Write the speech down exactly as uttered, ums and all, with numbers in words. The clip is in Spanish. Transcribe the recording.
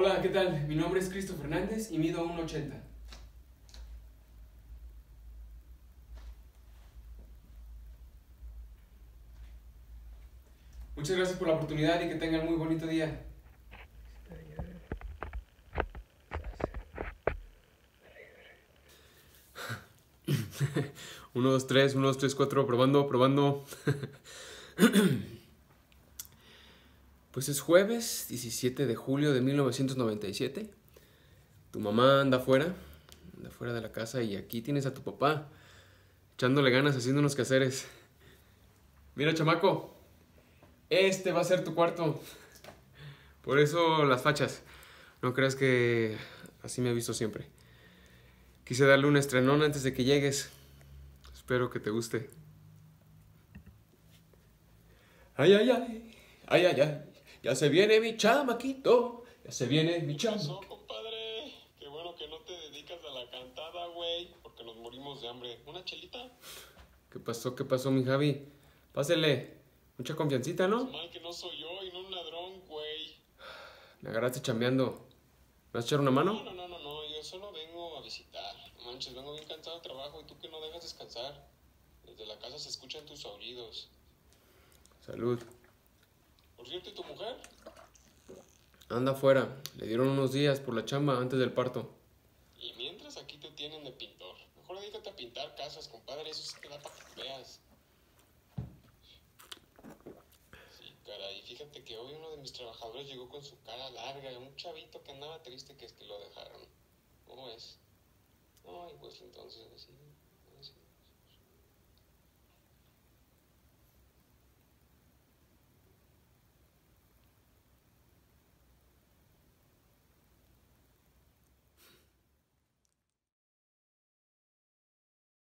Hola, ¿qué tal? Mi nombre es Cristo Fernández y mido uno ochenta. Muchas gracias por la oportunidad y que tengan muy bonito día. uno, dos, tres, uno, dos, tres, cuatro, probando, probando. Pues es jueves, diecisiete de julio de mil novecientos noventa y siete. Tu mamá anda afuera, anda afuera de la casa y aquí tienes a tu papá, echándole ganas, haciendo unos quehaceres. Mira, chamaco, este va a ser tu cuarto. Por eso las fachas. No creas que así me ha visto siempre. Quise darle un estrenón antes de que llegues. Espero que te guste. Ay, ay, ay. Ay, ay, ay. Ya se viene mi chamaquito. Ya se viene mi chamaquito. ¿Qué pasó, compadre? Qué bueno que no te dedicas a la cantada, güey. Porque nos morimos de hambre. ¿Una chelita? ¿Qué pasó? ¿Qué pasó, mi Javi? Pásele. Mucha confiancita, ¿no? Es mal que no soy yo y no un ladrón, güey. Me agarraste chambeando. ¿Me vas a echar una mano? No, no, no, no. Yo solo vengo a visitar. Manches, vengo bien cansado de trabajo y tú que no dejas descansar. Desde la casa se escuchan tus aullidos. Salud. Por cierto, ¿y tu mujer? Anda afuera. Le dieron unos días por la chamba antes del parto. Y mientras aquí te tienen de pintor. Mejor dedícate a pintar casas, compadre. Eso sí te da para que veas. Sí, caray. Fíjate que hoy uno de mis trabajadores llegó con su cara larga. Un chavito que andaba triste que es que lo dejaron. ¿Cómo es? Ay, pues entonces...